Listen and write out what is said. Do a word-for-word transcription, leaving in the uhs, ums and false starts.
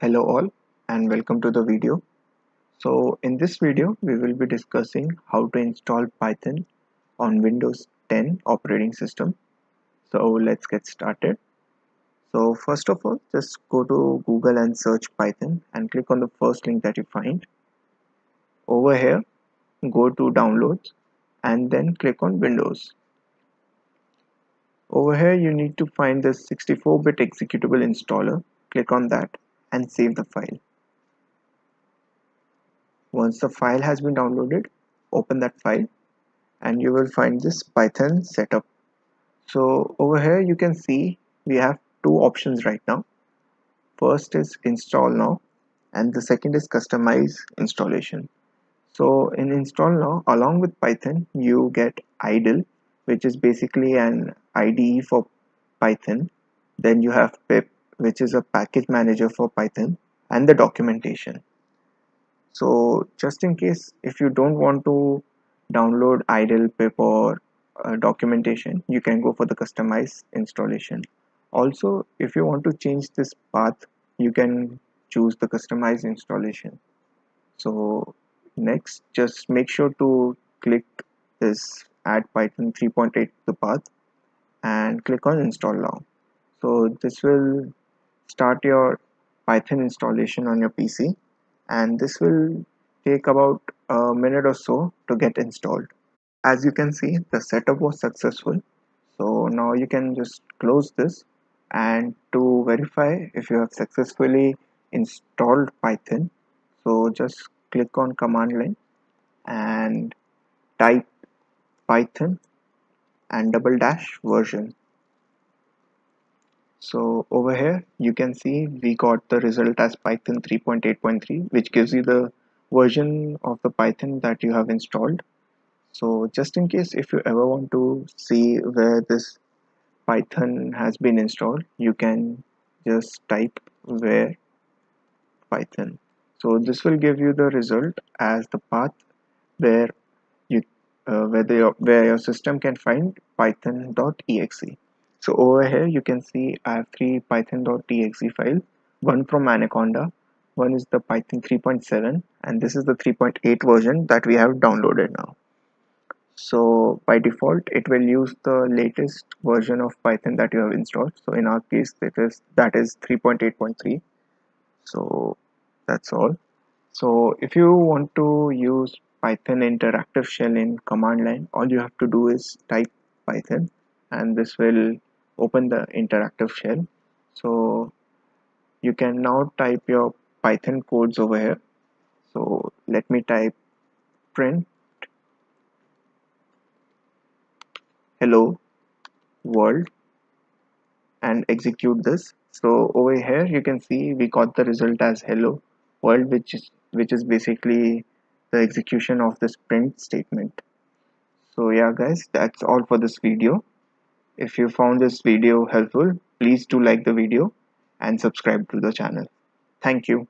Hello all and welcome to the video. So in this video we will be discussing how to install Python on Windows ten operating system. So let's get started. So first of all, just go to Google and search Python and click on the first link that you find. Over here, go to downloads and then click on Windows. Over here you need to find the sixty-four bit executable installer. Click on that and save the file. Once the file has been downloaded, open that file and you will find this Python setup. So over here you can see we have two options right now. First is install now and the second is customize installation. So in install now, along with Python you get IDLE, which is basically an I D E for Python. Then you have pip, which is a package manager for Python, and the documentation. So just in case if you don't want to download IDLE, pip or uh, documentation, you can go for the customized installation. Also, if you want to change this path, you can choose the customized installation. So next, just make sure to click this add Python three point eight to the path and click on install now. So this will start your Python installation on your P C, and this will take about a minute or so to get installed. As you can see, the setup was successful. So now you can just close this, and to verify if you have successfully installed Python, so just click on command line and type Python and double dash version. So over here you can see we got the result as Python three point eight point three, which gives you the version of the Python that you have installed. So just in case if you ever want to see where this Python has been installed, you can just type where Python. So this will give you the result as the path where you uh, where, the, where your system can find python dot E X E. So over here you can see I have three python dot E X E files, one from Anaconda, one is the Python three point seven, and this is the three point eight version that we have downloaded now. So by default it will use the latest version of Python that you have installed. So in our case that is that is three point eight point three. So that's all. So if you want to use Python interactive shell in command line, all you have to do is type Python and this will open the interactive shell. So you can now type your Python codes over here. So let me type print hello world and execute this. So over here you can see we got the result as hello world, which is which is basically the execution of this print statement. So yeah guys, that's all for this video. If you found this video helpful, please do like the video and subscribe to the channel. Thank you.